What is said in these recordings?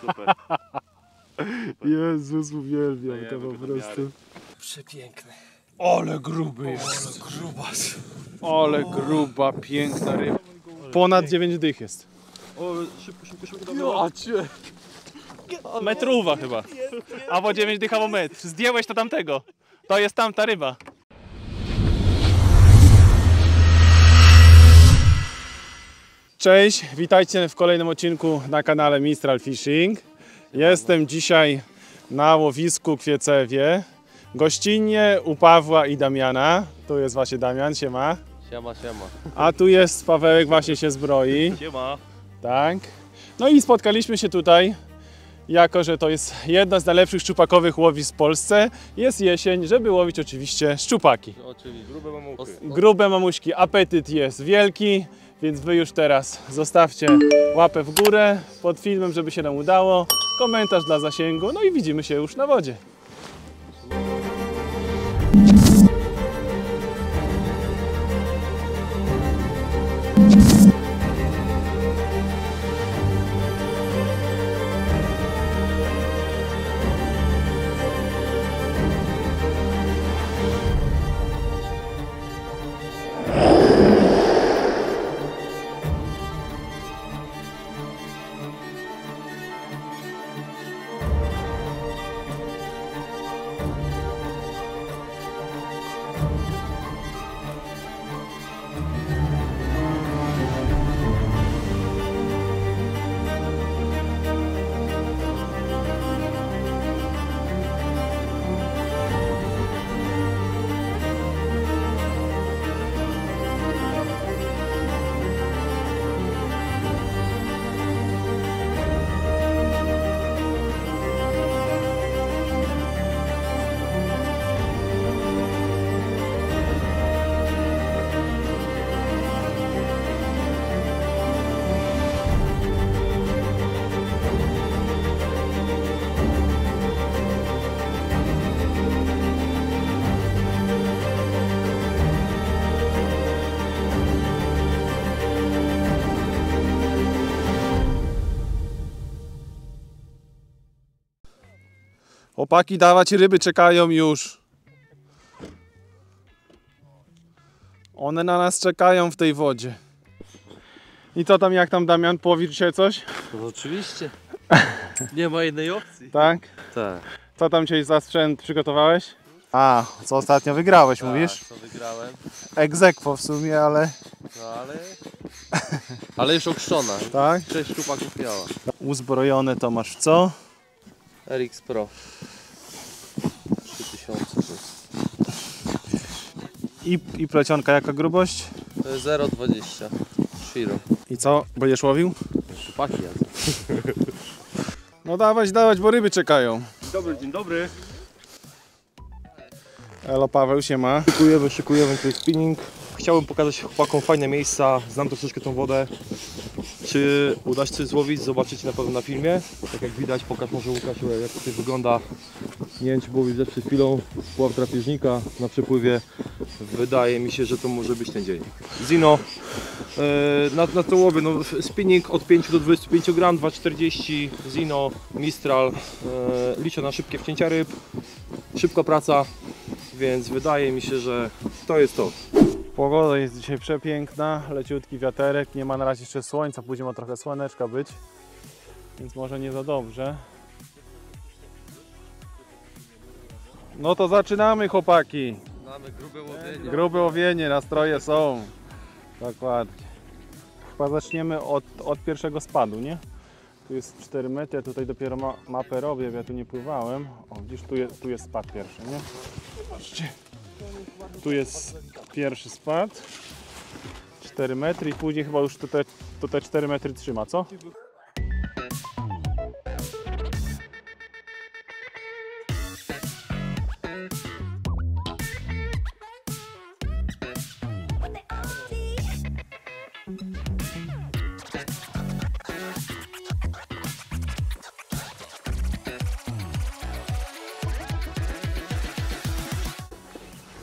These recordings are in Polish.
Super. Jezus, uwielbiam to po prostu. Przepiękny. Ole gruby jest. Ole grubas. Ole gruba, piękna ryba. Ponad 9 dych jest. O, szybko dawało. Metrówa chyba. Albo 9 dych, albo metr. Zdjąłeś to tamtego. To jest tamta ryba. Cześć, witajcie w kolejnym odcinku na kanale Mistrall Fishing. Jestem dzisiaj na łowisku Kwiecewie, gościnnie u Pawła i Damiana. Tu jest właśnie Damian, siema. Siema, siema. A tu jest Pawełek, właśnie się zbroi. Siema. Tak. No i spotkaliśmy się tutaj, jako że to jest jedna z najlepszych szczupakowych łowisk w Polsce. Jest jesień, żeby łowić oczywiście szczupaki. Oczywiście, grube mamuszki. Grube mamuszki, apetyt jest wielki. Więc wy już teraz zostawcie łapę w górę pod filmem, żeby się nam udało, komentarz dla zasięgu, no i widzimy się już na wodzie. Chłopaki, dawać ryby czekają już. One na nas czekają w tej wodzie. I co tam, jak tam Damian, połowisz dzisiaj coś? No, oczywiście. Nie ma innej opcji. Tak? Tak. Co tam dzisiaj za sprzęt przygotowałeś? A, co ostatnio wygrałeś, tak, mówisz? Co wygrałem. Ex aequo w sumie, ale... No ale... ale już okrzczona. Tak? 6 szczupaków miała. Uzbrojone to masz co? RX Pro 3000. I plecionka jaka grubość? 0,20 Shiro. I co? Będziesz łowił? Szczupaki jadę. No dawać, dawać, bo ryby czekają. Dobry, dzień dobry. Elo Paweł, siema. Szykujemy tutaj spinning. Chciałem pokazać chłopakom fajne miejsca, znam troszeczkę tą wodę. Czy uda się złowić, zobaczycie na pewno na filmie. Tak jak widać, pokaż może Łukasiu, jak to wygląda. Nie wiem, czy było widać przed chwilą pław drapieżnika na przepływie. Wydaje mi się, że to może być ten dzień. Zino, na to łowię, no, spinning od 5 do 25 gram, 2,40 Zino, Mistrall, liczę na szybkie wcięcia ryb, szybka praca, więc wydaje mi się, że to jest to. Pogoda jest dzisiaj przepiękna, leciutki wiaterek, nie ma na razie jeszcze słońca, później ma trochę słoneczka być, więc może nie za dobrze. No to zaczynamy chłopaki. Mamy grube łowienie. Grube łowienie, nastroje są. Dokładnie. Chyba zaczniemy od pierwszego spadu, nie? Tu jest 4 metry, ja tutaj dopiero mapę robię, bo ja tu nie pływałem. O, widzisz, tu jest spad pierwszy, nie? Zobaczcie. Tu jest pierwszy spad, 4 metry i później chyba już to te 4 metry trzyma, co?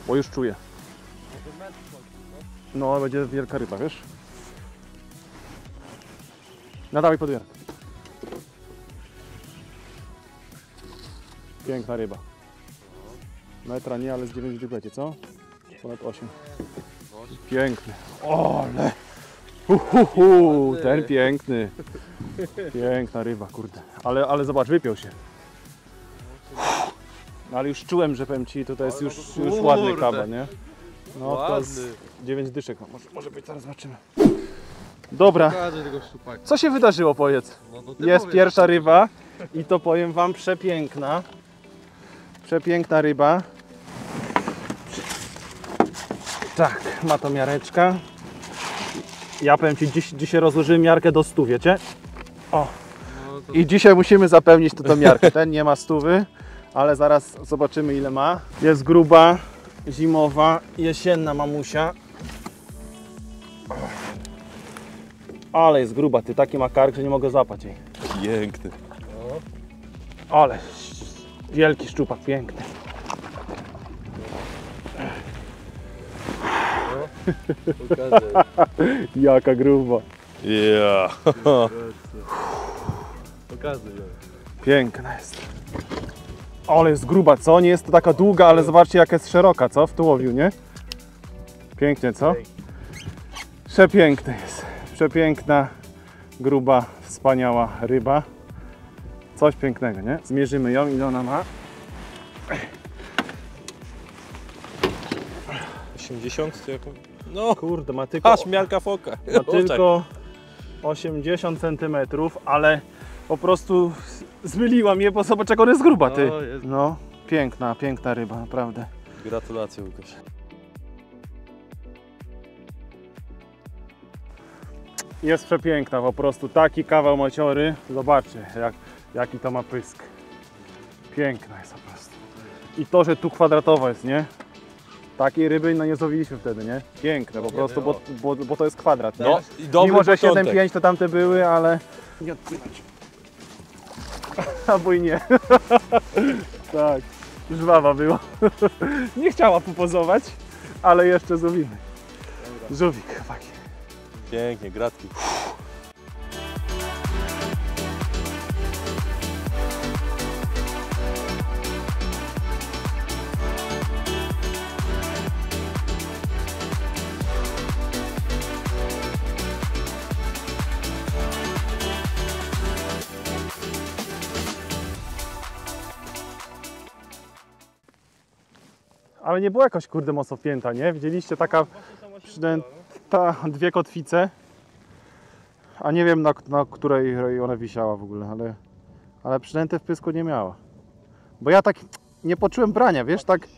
Bo już czuję. No, będzie wielka ryba, wiesz? Nadawaj podwierkę. Piękna ryba. Metra nie, ale z 9 w dziuplecie, co? Ponad 8. Piękny. Ole! Ten piękny. Piękna ryba, kurde. Ale zobacz, wypiął się. Ale już czułem, że powiem ci, tutaj jest już ładny kaban, nie? No to jest 9 dyszek, no, może być, zaraz zobaczymy. Dobra, co się wydarzyło, powiedz? Jest pierwsza ryba i to powiem wam, przepiękna. Przepiękna ryba. Tak, ma to miareczka. Ja powiem ci, dzisiaj rozłożyłem miarkę do 100, wiecie? O! I dzisiaj musimy zapełnić tą miarkę. Ten nie ma 100, ale zaraz zobaczymy, ile ma. Jest gruba, zimowa, jesienna mamusia. Ale jest gruba, ty, taki ma kark, że nie mogę złapać jej. Piękny. Ale wielki szczupak, piękny. Jaka gruba. Yeah. Pokazuj. Piękna jest. Ale jest gruba, co? Nie jest to taka długa, ale zobaczcie, jak jest szeroka, co? W tułowiu, nie? Pięknie, co? Przepiękny jest. Przepiękna, gruba, wspaniała ryba. Coś pięknego, nie? Zmierzymy ją, ile ona ma. 80 jako... No kurde, ma tylko... Aż miarka foka. Ma tylko 80 cm, ale po prostu zmyliłam je, bo zobacz, jak ona jest gruba, ty. No, piękna, piękna ryba, naprawdę. Gratulacje, Łukasz. Jest przepiękna, po prostu taki kawał maciory. Zobaczcie, jaki to ma pysk. Piękna jest po prostu. I to, że tu kwadratowa jest, nie? Takiej ryby no nie złowiliśmy wtedy, nie? Piękne po prostu, bo to jest kwadrat, nie? No, i dobry mimo, że 7,5 to tamte były, ale... Nie odpłynąć. Albo i nie. Tak, żwawa była. Nie chciała popozować, ale jeszcze złowimy. Żółwik, chłopaki. Pięknie, gratki. Ale nie była jakoś, kurde, mocno wpięta, nie? Widzieliście, taka przynęta, dwie kotwice. A nie wiem, na której ona wisiała w ogóle, ale przynęty w pysku nie miała. Bo ja tak nie poczułem brania, wiesz, tak...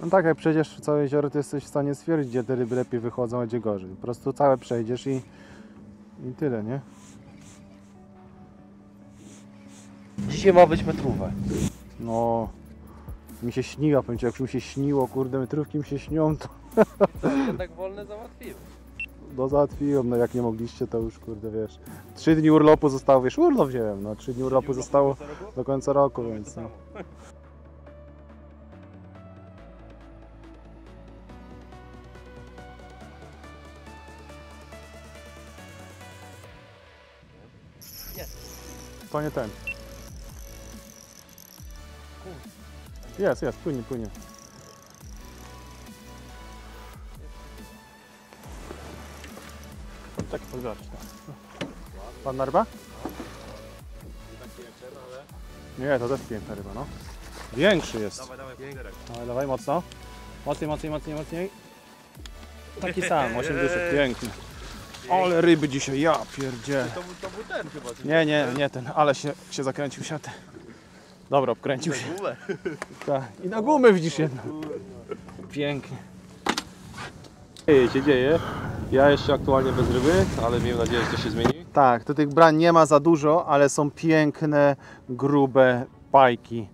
No tak, jak przejdziesz całe jezioro, to jesteś w stanie stwierdzić, gdzie te ryby lepiej wychodzą, a gdzie gorzej. Po prostu całe przejdziesz i tyle, nie? Dzisiaj ma być metrówka. No... Mi się śniła, powiem ci, jak mi się śniło, kurde, metrówki mi się śnią, to... Ja tak wolne załatwiłem. No załatwiłem, no jak nie mogliście, to już, kurde, wiesz... 3 dni urlopu zostało, wiesz, urlop wziąłem, no 3 dni urlopu zostało do końca roku, więc... No. To nie ten. Jest, płynie. Tak, zobacz. Pan ryba? Nie, to też piękna ryba, no. Większy jest. Dawaj, mocno. Mocniej. Taki sam, 80, piękny. Ale ryby dzisiaj, ja pierdzie. To był ten chyba. Nie ten, ale się zakręcił siatę. Dobra, obkręcił się. Tak. I na gumę widzisz jedną. Pięknie. Się dzieje. Ja jeszcze aktualnie bez ryby, ale miejmy nadzieję, że to się zmieni. Tak, tu tych brań nie ma za dużo, ale są piękne, grube pajki.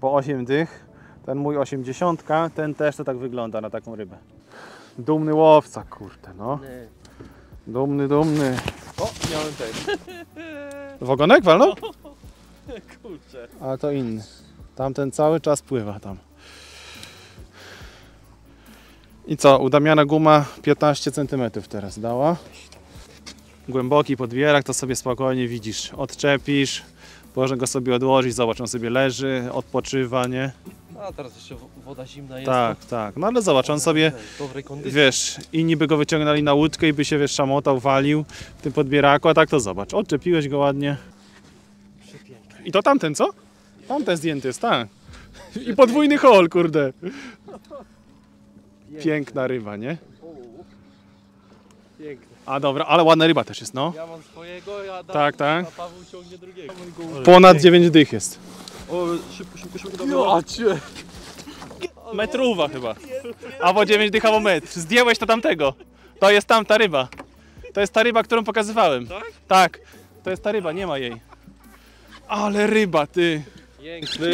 Po 8 dych. Ten mój 80, ten też to tak wygląda na taką rybę. Dumny łowca, kurde, no. Dumny. O, miałem ten. W ogonek walnął? Kurczę. Ale to inny. Tamten cały czas pływa tam. I co? U Damiana guma 15 cm teraz dała. Głęboki podbierak, to sobie spokojnie widzisz. Odczepisz, Można go sobie odłożyć, zobacz, on sobie leży, odpoczywa, nie? A teraz jeszcze woda zimna jest. Tak, tak. No ale zobacz, on sobie, wiesz, inni by go wyciągnęli na łódkę i by się, wiesz, szamotał, walił w tym podbieraku, a tak to zobacz, odczepiłeś go ładnie. I to tamten, co? Tamten zdjęty jest, tak. I podwójny haul, kurde. Piękna ryba, nie? Piękne. A dobra, ale ładna ryba też jest, no. Ja mam swojego, ja dam, tak, tak. A Paweł ciągnie drugiego. Ponad 9 dych jest. O, szybko dało. Metrówa chyba. Albo 9 dych, albo metr. Zdjąłeś to tamtego. To jest tamta ryba. To jest ta ryba, którą pokazywałem. Tak? Tak. To jest ta ryba, nie ma jej. Ale ryba, ty. Piękny.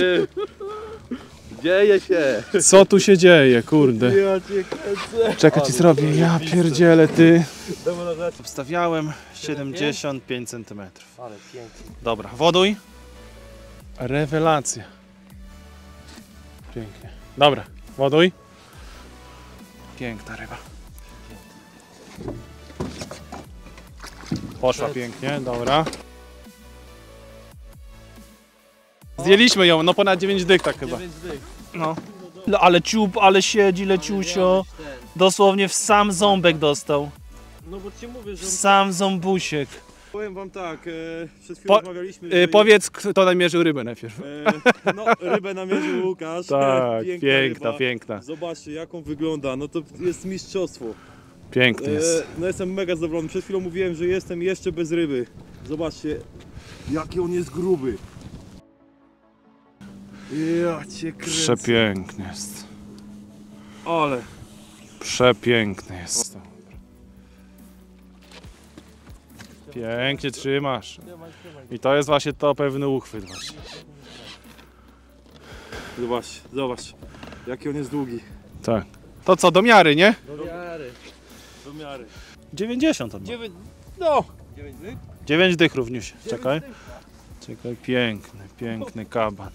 Dzieje się! Co tu się dzieje, kurde? Ja cię kręcę. Czekaj, ci zrobię, ja pierdzielę, ty. Obstawiałem 75 cm. Ale pięknie. Dobra, woduj. Rewelacja. Pięknie. Dobra, woduj. Piękna ryba. Poszła pięknie, dobra. Zdjęliśmy ją, no ponad 9 dyk tak chyba. 9 dyk. No. Ale ciup, ale siedzi leciusio. Dosłownie w sam ząbek dostał. No bo ci mówię, że... W sam ząbusiek. Powiem wam tak, przed chwilą rozmawialiśmy... powiedz, kto namierzył rybę najpierw. No, rybę namierzył Łukasz. Tak, piękna ryba. Zobaczcie, jaką wygląda, no to jest mistrzostwo. Piękny jest. No jestem mega zadowolony, przed chwilą mówiłem, że jestem jeszcze bez ryby. Zobaczcie, jaki on jest gruby. Ja cię kręcę. Przepiękny jest. Ale. Przepiękny jest. Pięknie trzymasz. I to jest właśnie to pewny uchwyt. Właśnie. Zobacz, zobacz. Jaki on jest długi. Tak. To co, do miary, nie? Do miary. Do miary. 90 on ma. 9 dych? 9 dych równiusie. Czekaj. Czekaj, piękny kaban.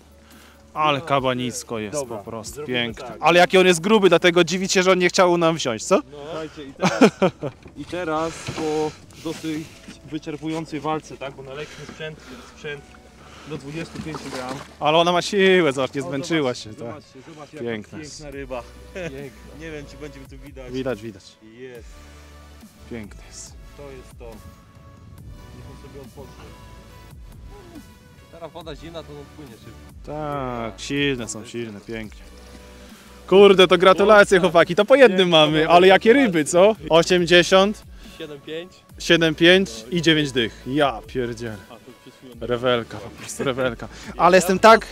Ale kabanisko jest. Dobra, po prostu piękny. Tak. Ale jaki on jest gruby, dlatego dziwić się, że on nie chciał nam wziąć, co? No. Słuchajcie, i teraz po dosyć wyczerpującej walce, tak? Bo na lekki sprzęt do 25 gram. Ale ona ma siłę, zobacz, nie zmęczyła się. Tak. Zobaczcie, zobaczcie, piękna ryba. Piękna. Nie wiem, czy będzie tu widać. Widać. Jest. Piękny jest. To jest to. Niech on sobie odpocznie. Teraz woda zimna, to odpłynie szybko. Tak, silne, pięknie. Kurde, to gratulacje chłopaki, to po jednym mamy, ale jakie ryby, co? 80, 7,5 i 9 dych. Ja pierdzielę. Rewelka, po prostu rewelka. Ale jestem tak...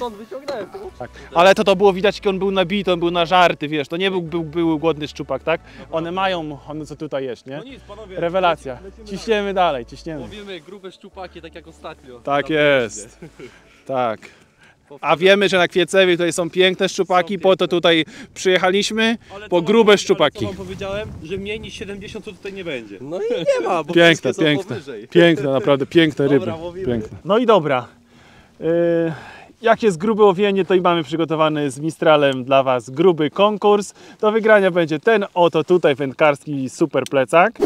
tak. Ale to było widać, jak on był nabity, on był na żarty, wiesz, to nie był głodny szczupak, tak? One mają, co tutaj jeść, nie? No nic, panowie. Rewelacja. Ciśniemy dalej, ciśniemy. Mówimy grube szczupaki, tak jak ostatnio. Tak jest. Tak. A wiemy, że na Kwiecewie tutaj są piękne szczupaki, po to tutaj przyjechaliśmy, po grube szczupaki. Ale to wam powiedziałem, że mniej niż 70 to tutaj nie będzie. No i nie ma, bo wszystkie są powyżej. Piękne, naprawdę piękne ryby. Piękne. No i dobra. Jak jest grube łowienie, to i mamy przygotowany z Mistralem dla was gruby konkurs. Do wygrania będzie ten oto tutaj wędkarski super plecak.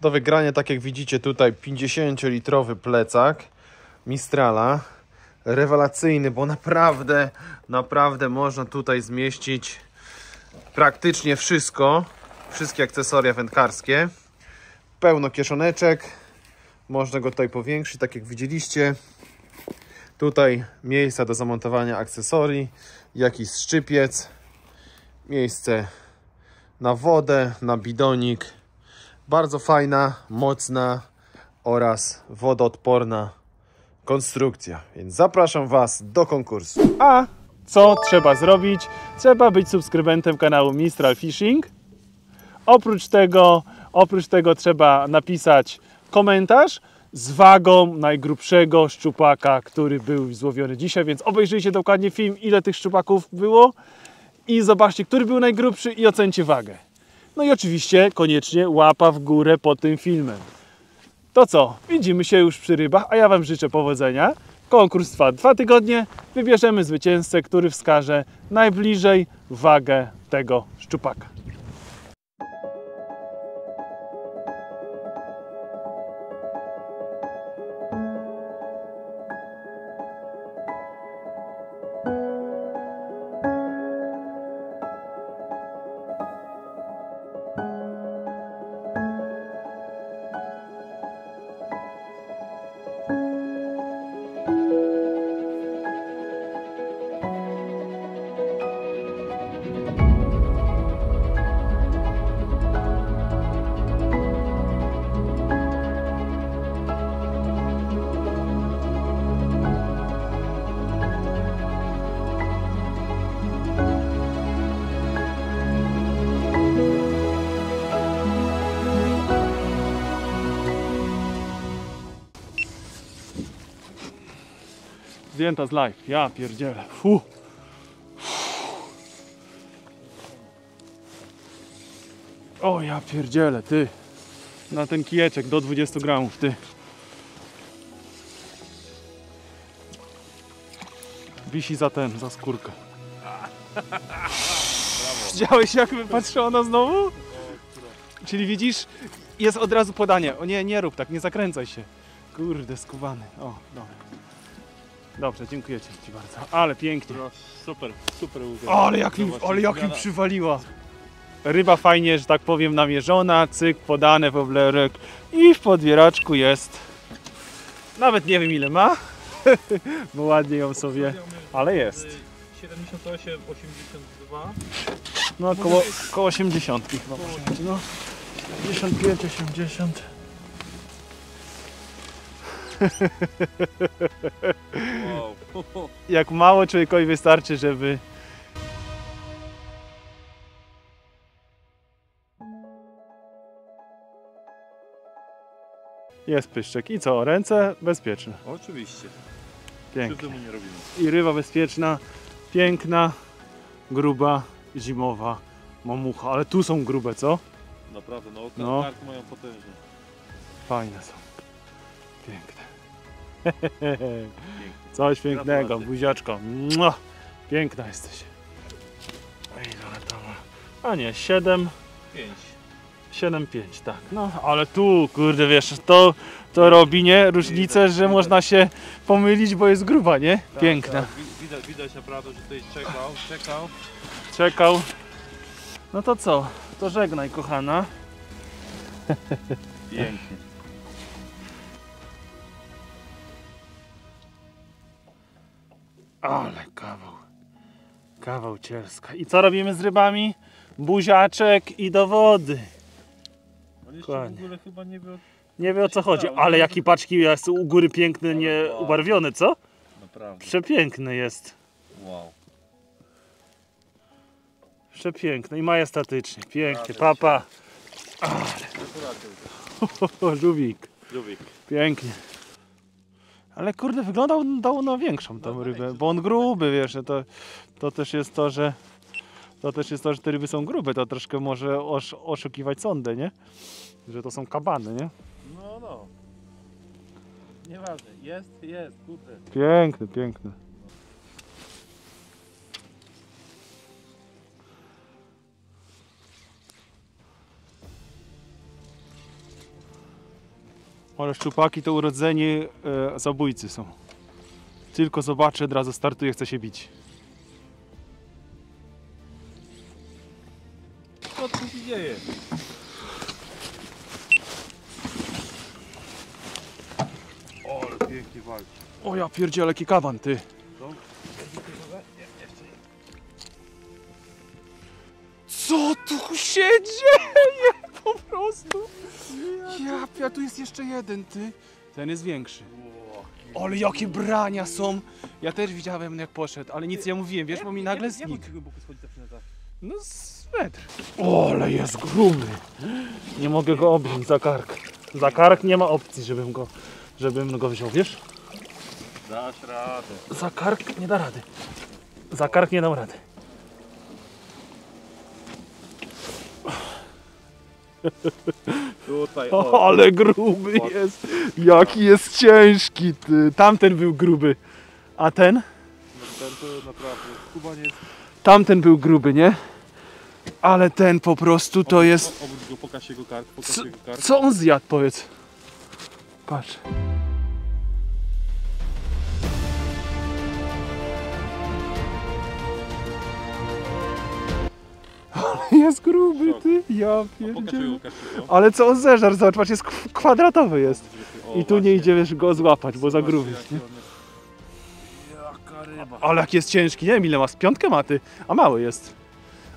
Do wygrania, tak jak widzicie tutaj, 50-litrowy plecak Mistrala. Rewelacyjny, bo naprawdę można tutaj zmieścić praktycznie wszystko, wszystkie akcesoria wędkarskie. Pełno kieszoneczek, można go tutaj powiększyć, tak jak widzieliście. Tutaj miejsca do zamontowania akcesorii, jakiś szczypiec, miejsce na wodę, na bidonik. Bardzo fajna, mocna oraz wodoodporna konstrukcja, więc zapraszam was do konkursu. A co trzeba zrobić? Trzeba być subskrybentem kanału Mistrall Fishing. Oprócz tego trzeba napisać komentarz z wagą najgrubszego szczupaka, który był złowiony dzisiaj, więc obejrzyjcie dokładnie film, ile tych szczupaków było i zobaczcie, który był najgrubszy i ocencie wagę. No i oczywiście koniecznie łapa w górę pod tym filmem. To co? Widzimy się już przy rybach, a ja wam życzę powodzenia. Konkurs trwa 2 tygodnie. Wybierzemy zwycięzcę, który wskaże najbliżej wagę tego szczupaka. zdjęta z live. Ja pierdzielę. O ja pierdzielę, ty. Na ten kijeczek do 20 gramów, ty. Wisi za ten, za skórkę. Widziałeś, jak wypatrzyła ona znowu? Czyli widzisz, jest od razu podanie. O nie, nie rób tak, nie zakręcaj się. Kurde, skubany. O, dobra. Dobrze, dziękuję ci bardzo. Ale pięknie. No, super, super. Ale jak mi przywaliła. Ryba fajnie, że tak powiem, namierzona. Cyk, podane w oblerek. I w podwieraczku jest. Nawet nie wiem ile ma. Bo ładnie ją sobie, ale jest. 78, 82. No około 80 chyba. No, 75, 80. Wow. Jak mało człowiekowi wystarczy, żeby... Jest pyszczek. I co? Ręce bezpieczne. Oczywiście. Pięknie. Nie robimy. I ryba bezpieczna, piękna, gruba, zimowa, mamucha. Ale tu są grube, co? Naprawdę, no te karty mają potężne. Fajne są. Piękne. Pięknie. Coś pięknego, buziaczko. Mua. Piękna jesteś. A nie, 7. 5. 7,5, tak. No, ale tu, kurde, wiesz, to robi, nie? Różnicę, że można się pomylić, bo jest gruba, nie? Piękna. Tak, tak. Widać naprawdę, że tutaj czekał. No to co? To żegnaj, kochana. Pięknie. Ale kawał. Kawał cielska. I co robimy z rybami? Buziaczek i do wody. Jeszcze w ogóle chyba nie wie o co chodzi, ale jaki paczki jest u góry piękny, nie ubarwiony, co? Naprawdę. Przepiękny jest. Wow. Przepiękny i majestatycznie. Pięknie, papa. Ale... Żółwik. Pięknie. Ale kurde, wyglądał na większą tą rybę, bo on gruby, wiesz, to też jest to, że... To też jest to, że te ryby są grube, to troszkę może oszukiwać sądy, nie? Że to są kabany, nie? No. Nieważne, jest, kurde. Piękny. Ale szczupaki to urodzeni zabójcy są. Tylko zobaczę, od razu startuje, chce się bić. Co tu się dzieje? O, ale pięknie walczy. O ja pierdzielę, jaki kawan, ty. Co tu się dzieje? Po prostu. Ja, tu jest jeszcze jeden, ty. Ten jest większy. Ale jakie brania są. Ja też widziałem, jak poszedł, ale nic nie mówiłem, wiesz, bo mi nagle znikł. No z metr. O, ale jest gruby. Nie mogę go objąć za kark. Za kark nie ma opcji, żebym go wziął, wiesz? Dasz radę. Za kark nie da rady. Za kark nie dam rady. Tutaj, o, ale gruby jest. Jaki jest ciężki, ty. Tamten był gruby. A ten? No ten to naprawdę. Kuba nie jest... Tamten był gruby, nie? Ale ten po prostu to jest... Obudź go, pokaż jego kark, Co on zjadł, powiedz? Patrz. Ale jest gruby, ty, ja pierdzielę. Ale co on zeżarł, zobacz, patrz, jest kwadratowy jest. I tu nie idzie, wiesz, go złapać, bo za gruby jest, nie? Ale jak jest ciężki, nie wiem ile ma, z 5 ma, ty, a mały jest.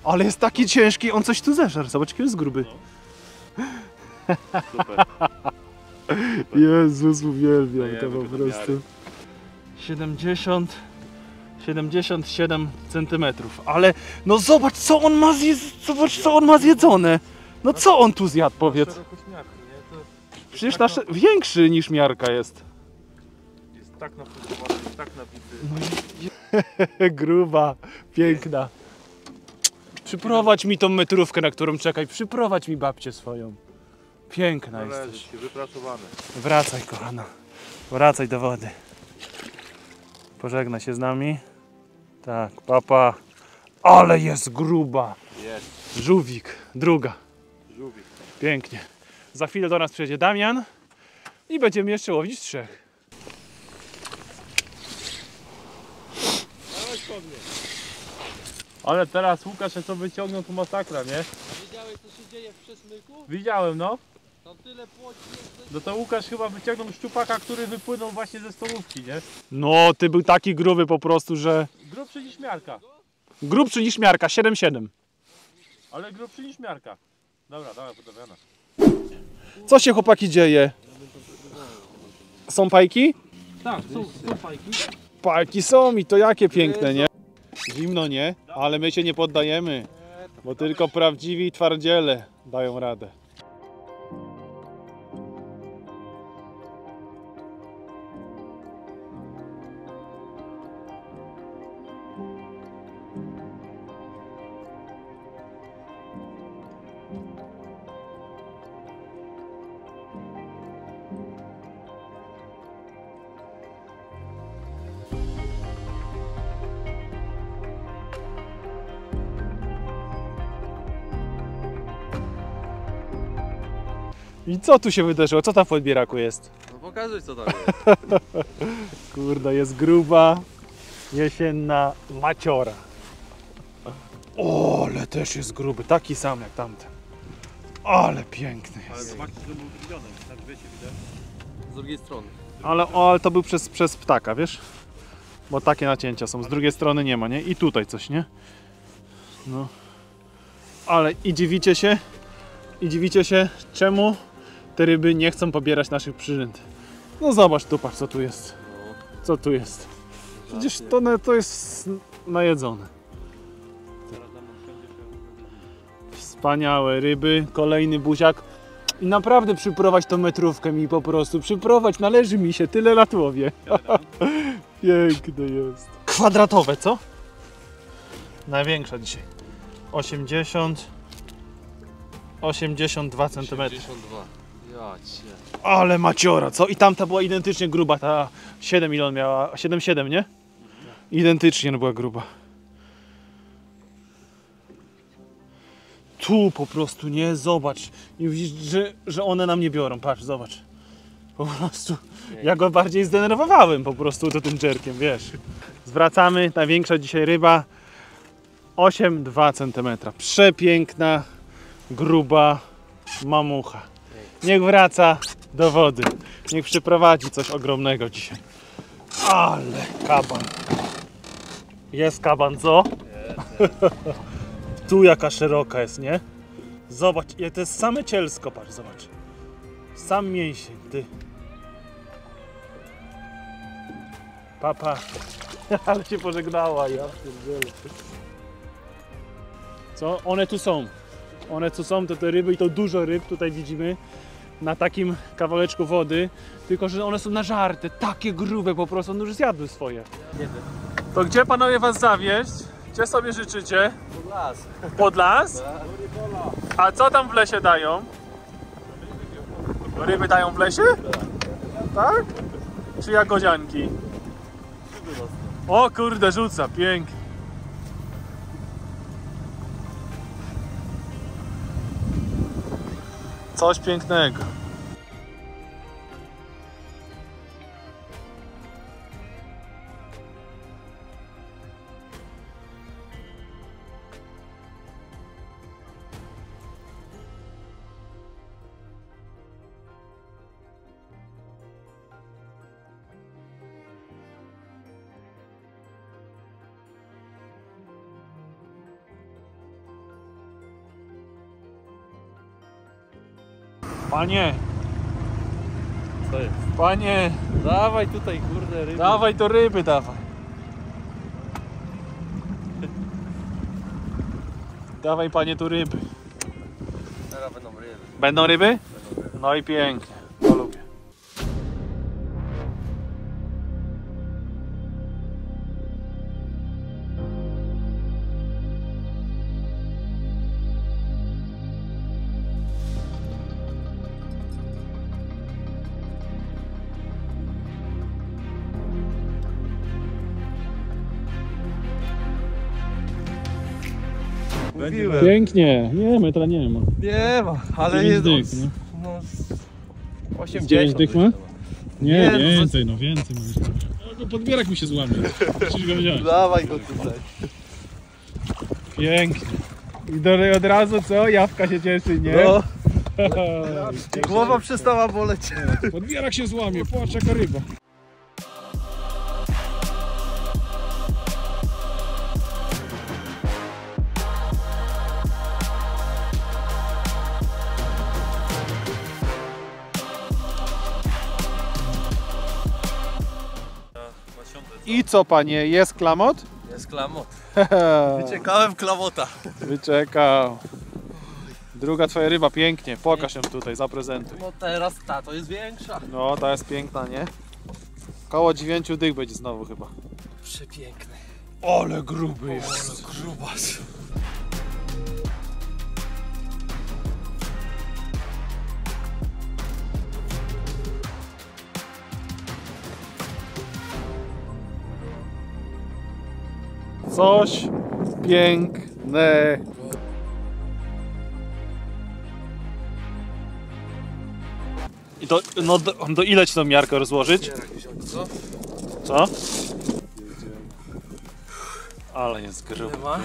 Ale jest taki ciężki, on coś tu zeżarł, zobacz jaki jest gruby. No. Super. Jezus, uwielbiam to po prostu. 77 cm, ale no zobacz co on ma zjedzone. No co on tu zjadł, powiedz. Przecież nasze większy niż miarka jest. tak na podwórku, tak na bity. Gruba, piękna. Przyprowadź mi tą metrówkę, na którą czekaj. Przyprowadź mi babcię swoją. Piękna jesteś. Wypracowane. Wracaj, kochana. Wracaj do wody. Pożegna się z nami. Tak, papa. Ale jest gruba. Jest. Żółwik, druga. Żółwik. Pięknie. Za chwilę do nas przyjedzie Damian i będziemy jeszcze łowić trzech. Ale teraz Łukasz jeszcze wyciągnął tu masakra, nie? Widziałeś, co się dzieje w przesmyku? Widziałem, no. Tam tyle płoci jest. No to Łukasz chyba wyciągnął szczupaka, który wypłynął właśnie ze stołówki, nie? No, ty był taki gruby po prostu, że... Grubszy niż miarka. Grubszy niż miarka, 7,7. Ale grubszy niż miarka. Dobra, dawaj, podawiana. Co się, chłopaki, dzieje? Są pajki? Tak, są pajki. Pajki są i to jakie piękne, nie? Zimno, nie? Ale my się nie poddajemy, bo tylko prawdziwi twardziele dają radę. I co tu się wydarzyło? Co tam w podbieraku jest? No pokażę, co tam jest. Kurde, jest gruba, jesienna maciora. O, ale też jest gruby, taki sam jak tamten. Ale piękny jest. Ale zobaczcie, że był wyglądany, tak wiecie, widać. Z drugiej strony. Ale to był przez ptaka, wiesz? Bo takie nacięcia są, z drugiej strony nie ma, nie? I tutaj coś, nie? No. Ale i dziwicie się, czemu te ryby nie chcą pobierać naszych przyrzęd. No zobacz tu, patrz co tu jest. Co tu jest? Przecież to jest najedzone. Wspaniałe ryby, kolejny buziak. I naprawdę przyprowadź tą metrówkę mi po prostu. Przyprowadź, należy mi się, tyle na tłowie. Piękne jest. Kwadratowe, co? Największa dzisiaj. 82 cm. 82. Ale maciora, co? I tamta była identycznie gruba, ta 7 milionów miała, 7,7, nie? Identycznie była gruba. Tu po prostu, nie? Zobacz. I widzisz, że one nam nie biorą, patrz, zobacz. Po prostu, ja go bardziej zdenerwowałem po prostu to tym jerkiem, wiesz. Zwracamy, największa dzisiaj ryba. 8,2 cm. Przepiękna. Gruba mamucha. Niech wraca do wody. Niech przyprowadzi coś ogromnego dzisiaj. Ale kaban. Jest kaban, co? Tu jaka szeroka jest, nie? Zobacz, to jest same cielsko, patrz, zobacz. Sam mięsień, ty. Papa. Ale się pożegnała, ja pierdzielę. Co? One tu są. One co są, to te ryby i to dużo ryb tutaj widzimy na takim kawałeczku wody, tylko że one są nażarte, takie grube po prostu, one już zjadły swoje. To gdzie panowie was zawieźć? Gdzie sobie życzycie? Pod las. Pod las? A co tam w lesie dają? Ryby dają w lesie? Tak? Czy jagodzianki? O kurde, rzuca, pięknie. Coś pięknego. Panie! Co jest? Panie! Dawaj tutaj, kurde, ryby. Dawaj do ryby, dawaj. Dawaj, panie, tu ryby. Teraz będą ryby. Będą ryby? Będą ryby. No i pięknie. To lubię. mówiłem. Pięknie. Nie, metra nie ma. Nie ma, ale jest... 80 dych ma? Nie, więcej, no więcej. Podbierak mi się złamie. Przecież go wziąłem. Dawaj go tutaj. Pięknie. I od razu co? Jawka się cieszy, nie? No. Głowa przestała boleć. Podbierak się złamie, patrz jaka ryba. I co, panie, jest klamot? Jest klamot. Wyczekałem klamota. Wyczekał. Druga twoja ryba, pięknie. Pokaż ją tutaj, zaprezentuj. No teraz ta, to jest większa. No, ta jest piękna, nie? Koło 9 dych będzie znowu chyba. Przepiękny. Ole gruby jest. Ole grubas. Coś pięknego. I to, no, do ile ci tą miarkę rozłożyć? Co? Ale jest grubo.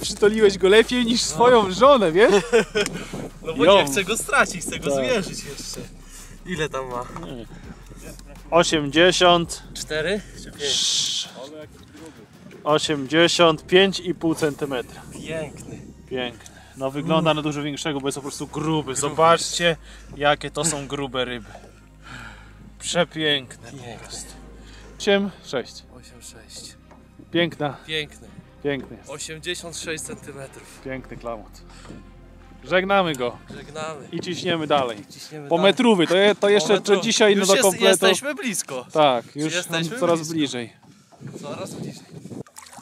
Przytuliłeś go lepiej niż swoją żonę, wiesz? No bo nie chcę go stracić, chcę go zmierzyć jeszcze. Ile tam ma? 84 czy 5? 85,5 cm. Piękny. Piękny. No wygląda na dużo większego, bo jest po prostu gruby. Zobaczcie, jakie to są grube ryby. Przepiękne. Piękne. 8,6. 8,6. Piękna. Piękny. Piękny. 86 cm. Piękny klamot. Żegnamy go. Żegnamy. I ciśniemy dalej. Ciśniemy po metrówy, to jeszcze metru. Dzisiaj już do kompletu. Jesteśmy blisko. Tak, już jesteśmy coraz blisko. Bliżej. Coraz bliżej.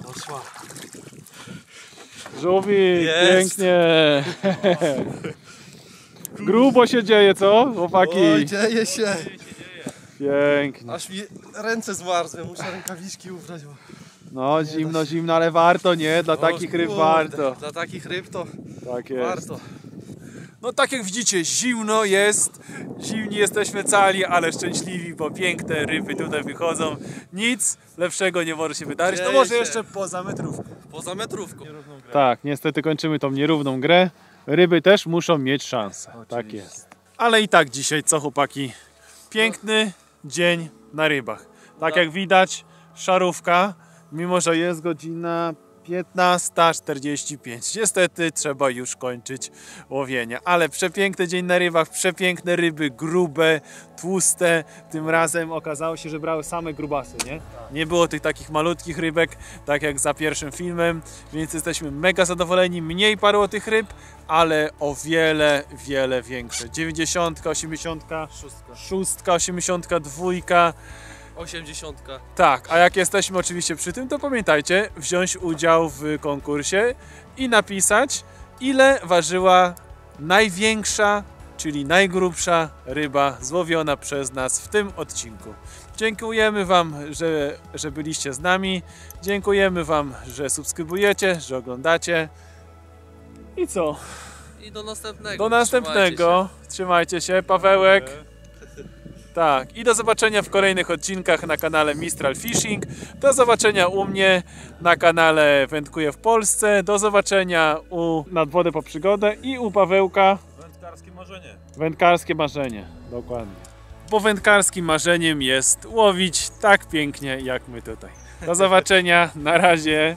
Doszła. Żółwik, pięknie. Grubo się dzieje, co? Chłopaki. Oj, dzieje się. Pięknie. Aż mi ręce zmarzły, muszę rękawiczki ubrać. Bo... No zimno, zimno, ale warto, nie? Dla takich ryb warto. Dla takich ryb to tak jest. Warto. No tak jak widzicie, zimno jest, zimni jesteśmy cali, ale szczęśliwi, bo piękne ryby tutaj wychodzą. Nic lepszego nie może się wydarzyć, no może jeszcze poza metrówką. Poza metrówką. Tak, niestety kończymy tą nierówną grę. Ryby też muszą mieć szansę, oczywiście. Tak jest. Ale i tak dzisiaj, co chłopaki? Piękny dzień na rybach. Tak jak widać, szarówka. Mimo, że jest godzina 15:45. Niestety trzeba już kończyć łowienie. Ale przepiękny dzień na rybach, przepiękne ryby, grube, tłuste. Tym razem okazało się, że brały same grubasy, nie? Nie było tych takich malutkich rybek, tak jak za pierwszym filmem. Więc jesteśmy mega zadowoleni. Mniej parło tych ryb, ale o wiele, wiele większe. 90, 80, 6, 82. 80. Tak, a jak jesteśmy oczywiście przy tym, to pamiętajcie wziąć udział w konkursie i napisać, ile ważyła największa, czyli najgrubsza ryba złowiona przez nas w tym odcinku. Dziękujemy wam, że byliście z nami. Dziękujemy wam, że subskrybujecie, że oglądacie. I co? I do następnego. Do następnego. Trzymajcie się. Pawełek. Tak, i do zobaczenia w kolejnych odcinkach na kanale Mistrall Fishing, do zobaczenia u mnie na kanale Wędkuję w Polsce, do zobaczenia u Nadwodę po przygodę i u Pawełka Wędkarskie Marzenie. Wędkarskie Marzenie, dokładnie. Bo wędkarskim marzeniem jest łowić tak pięknie jak my tutaj. Do zobaczenia, na razie.